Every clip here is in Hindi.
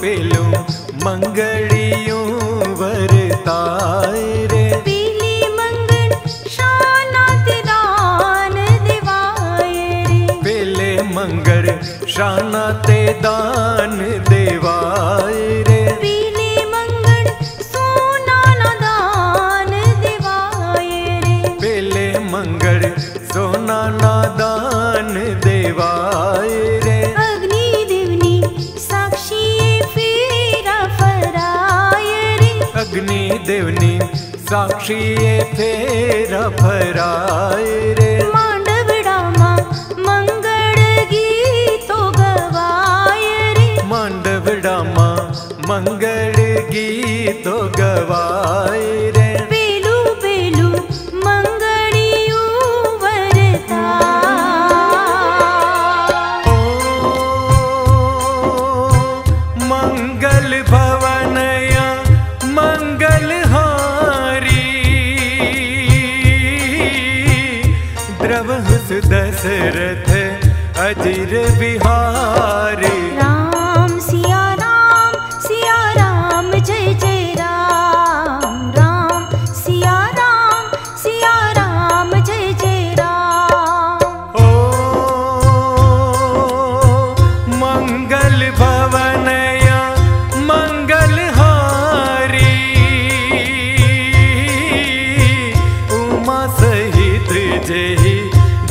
पेलूं मंगलियों वरताए रे। पीली मंगल शाना दान देवाए रे। पीले मंगल शाना ते दान देवाए रे। पीले मंगल सोना ना दान देवाए रे। पीले मंगल सोना ना दान देवाए रे। अग्नि देवनी साक्षी फेरा फराए रे। मांडवड़ा मां मंगल गीतो गवाए रे। मांडवड़ा मां मंगल गीतो गवाए रे। बेलू बेलू मंगलियो वरता ओ मंगल भवन दशरथ अजिर बिहारी। राम सिया राम जय जय राम। राम सिया राम जय जय राम। ओ मंगल भवनया मंगलहारी। उमा सहित जय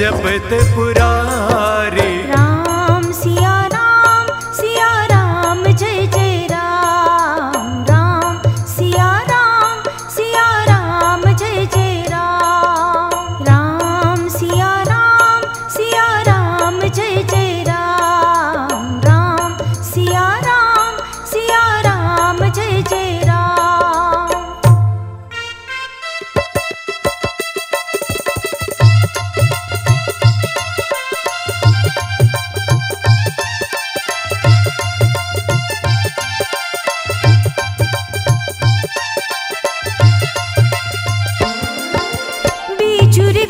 जपत पुरारी। सिया राम जय जय राम। सिया राम जय जय राम। सिया राम जय जय राम। सिया राम जय जय राम।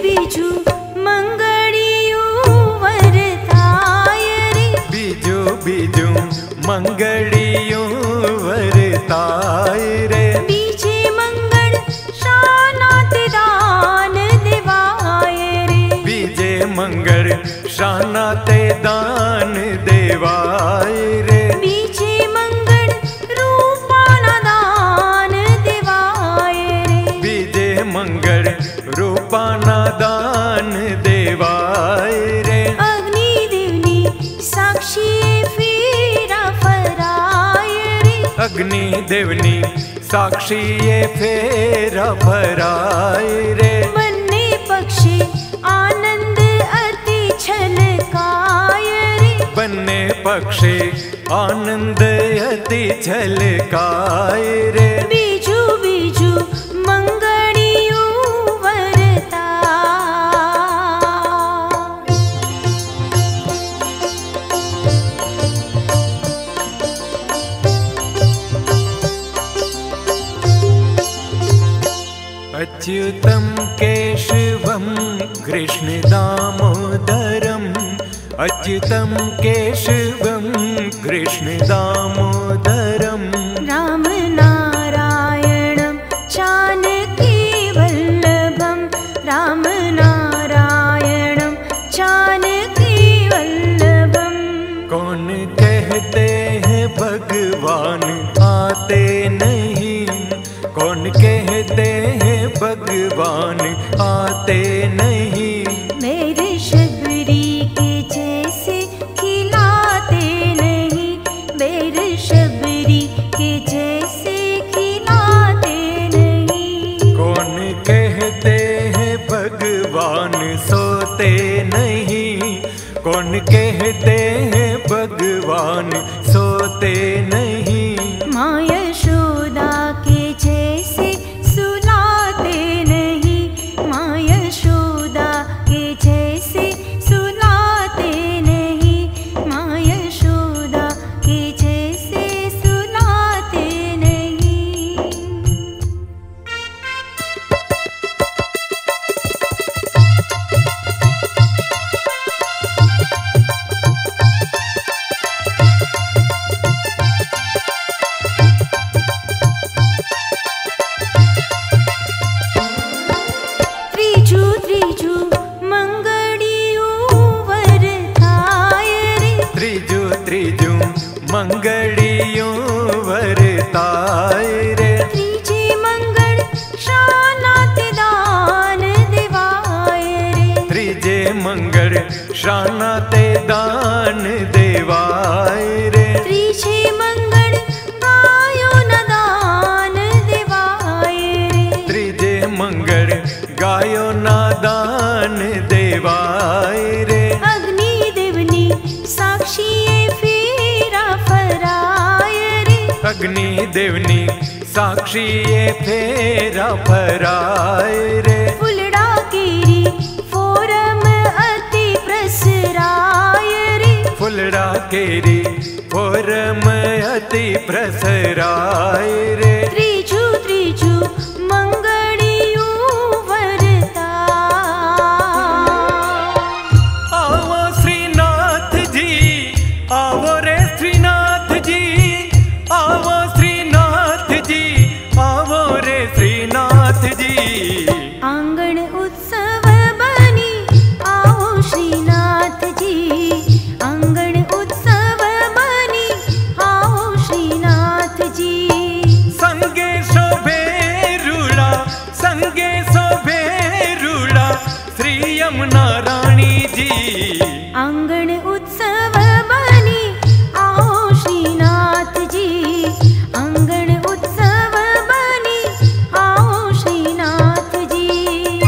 बीजू मंगलियो वरताए रे। बीजू बीजू मंगलियो वरताए रे। बीजे मंगल शानात दान देवाए रे। बीजे मंगल शानात दान देवाए रे। बीजे मंगल रूपाना दान देवाए रे। बीजे मंगल रूपाना दान देवाय रे। अग्नि देवनी साक्षी फेरा फराय रे। अग्नि देवनी साक्षी फेरा फराय रे। बन्ने पक्षी आनंद अति छलकाय रे। बन्ने पक्षी आनंद अति छलकाय रे। बीजू बीजू अच्युतम केशवम कृष्ण दामोदरम। अच्युतम केशवम कृष्ण दामोदरम। राम नारायणम चानकी वल्लभम। राम नारायणम चानकी वल्लभम। कौन कहते हैं भगवान आते नहीं। कौन कहते हैं भगवान आते नहीं। मेरे शबरी के जैसे खिलाते नहीं। मेरे शबरी के जैसे खिलाते नहीं। कौन कहते हैं भगवान सोते नहीं। कौन कहते हैं भगवान सोते नहीं। माया यशोदा के जैसे सुलाते नहीं। माँ यशोदा के जैसे सुलाते नहीं। माँ यशोदा के जैसे सुलाते नहीं। मंगड़ियों वरताए रे, लीजे मंगल श्रानाति दान देवाय रे, त्रिजे मंगल श्रानाते दान देवाय रे, त्रिजे मंगल गायो न दान देवाय रे, त्रिजे मंगल गायो न दान देवाय रे, अग्नि देवनी साक्षी अग्नि देवनी साक्षी ये फेरा फराए रे, फुलड़ा केरी फोरम अति प्रसराय रे, फुलड़ा केरी फोरम अति प्रसराय रे, त्रिजू त्रिजू मंगड़ियों वरताय। आवो श्रीनाथ जी, आवो रे श्रीनाथ जी, आवो श्रीनाथ जी, आवो रे श्रीनाथ जी, आंगण उत्सव बनी आओ श्रीनाथ जी, आंगण उत्सव बनी आओ श्रीनाथ जी, संगे शोभे रूड़ा, संगे शोभे रूड़ा श्री यमुना रानी जी, आंगण उत्सव बनी आओ श्रीनाथ जी, आंगण उत्सव बनी आओ श्रीनाथ जी,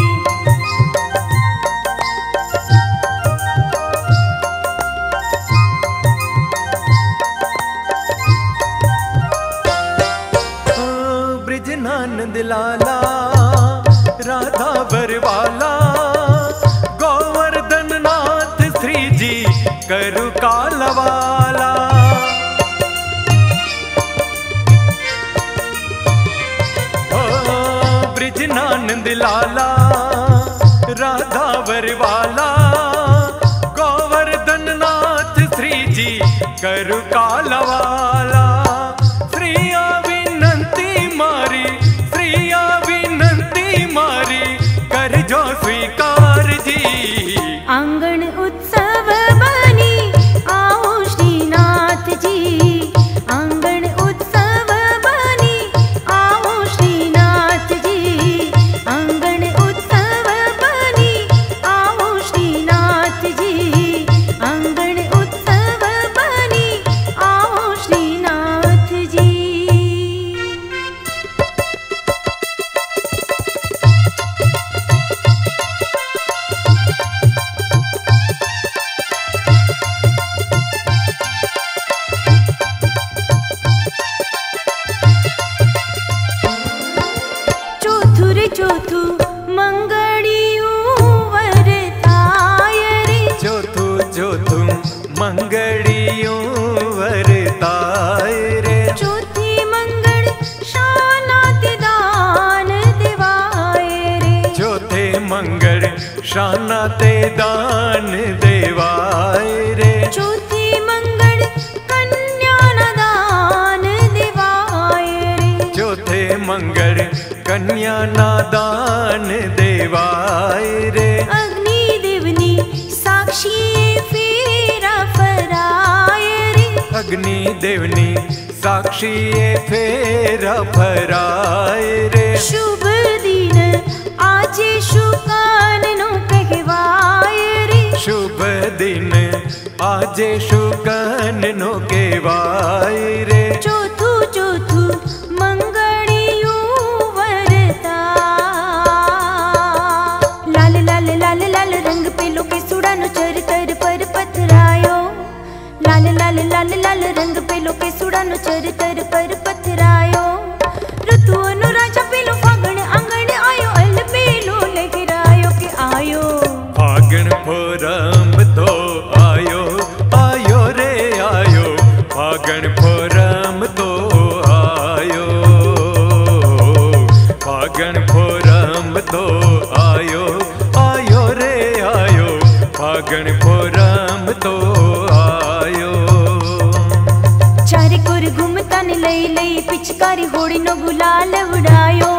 ओ ब्रजनानंद लाला राधा बरवाला गोवर्धन नाथ श्री जी करु कालवाला, ब्रजनानंद लाला राधा बरवाला गोवर्धन नाथ श्री जी करु कालवाला, श्रिया विनंती मारी, श्रिया विनंती मारी कर जो स्वीकार जी, आंगण उत्सव बनी आओ श्रीनाथ जी, आंगण उत्सव बनी आओ श्रीनाथ जी, आंगण उत्सव बनी आओ श्रीनाथ जी, आंगण उत्सव बनी आओ श्रीनाथ जी। चौथुर चौथु मंगड़ियों वरताय रे, चौथु चौथु मंगड़ियों वरताय रे, चौथी मंगल शानाति दान देवाय रे, चौथे मंगल शानाते दान देवाय रे, चौथी मंगल कन्यान दान देवाय रे, चौथे मंगल कन्या नादान देवाय रे, अग्नि देवनी साक्षी फेरा फराय रे, अग्नि देवनी साक्षी फेरा फराय रे, शुभ दिन आजे शुकाननु कहवाय रे, शुभ दिन आजे शुकाननु कहवाय रे, चौथु चौथु मंगड़ियों वरताय। लाल लाल रंग पे लोके सुड़ानो चरतर पर पथरायो, लाल लाल लाल लाल रंग पे लोके सुड़ानो चरतर पर पथरायो, ऋतुओनो राजा पेलो फागण आंगण आयो, अल पेलो लहरायो के आयो, फागण फोरम तो आयो, आयो रे आयो, फागण फोरम तो आयो, फागण फोरम तो आयो, आयो रे आयो, फागण फोरम तो आयो, चारे कोर घूमता ने लई लई पिचकारी होड़ी नो गुलाल उड़ायो,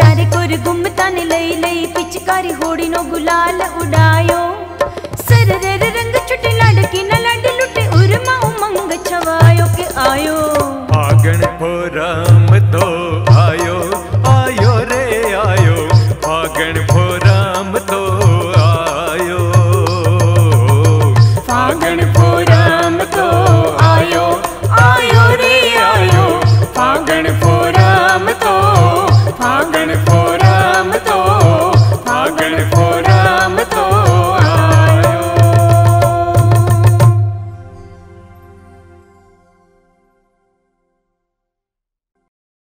चारे कोर घूमता ने लई लई पिचकारी होड़ी नो गुलाल उड़ायो, सरर रंग छुटे लाडकी न लाड लुटे उर्मा उमंग छवायो के आयो, मांगल फेरा तो आयो।